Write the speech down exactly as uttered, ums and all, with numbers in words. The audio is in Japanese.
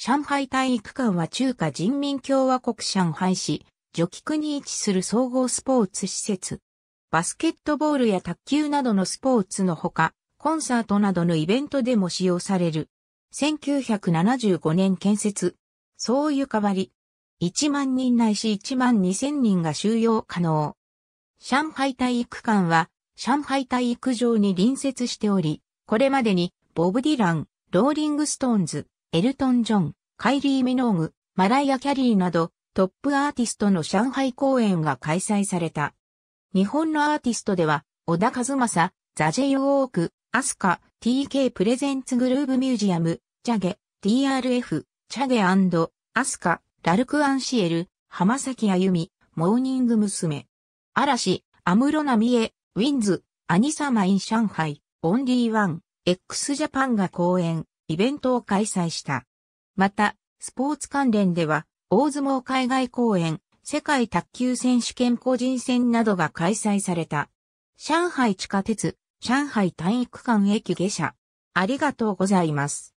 上海体育館は中華人民共和国上海市、徐岐区に位置する総合スポーツ施設。バスケットボールや卓球などのスポーツのほか、コンサートなどのイベントでも使用される。せんきゅうひゃくななじゅうごねん建設。総床割。いちまん人ないしいちまんにせん人が収容可能。上海体育館は、上海体育場に隣接しており、これまでに、ボブ・ディラン、ローリング・ストーンズ、エルトン・ジョン、カイリー・ミノーグ、マライア・キャリーなど、トップアーティストの上海公演が開催された。日本のアーティストでは、小田和正、ザ・ジェイ・ウォーク、アスカ、ティーケー Presents GROOVE MUSEUM、チャゲ、ティーアールエフ、チャゲ&アスカ、ラルク・アンシエル、浜崎あゆみ、モーニング娘。嵐、安室奈美恵、ウィンズ、アニサマイン上海、オンリーワン、X ジャパンが公演、イベントを開催した。また、スポーツ関連では、大相撲海外公演、世界卓球選手権個人戦などが開催された。上海地下鉄、上海体育館駅下車。ありがとうございます。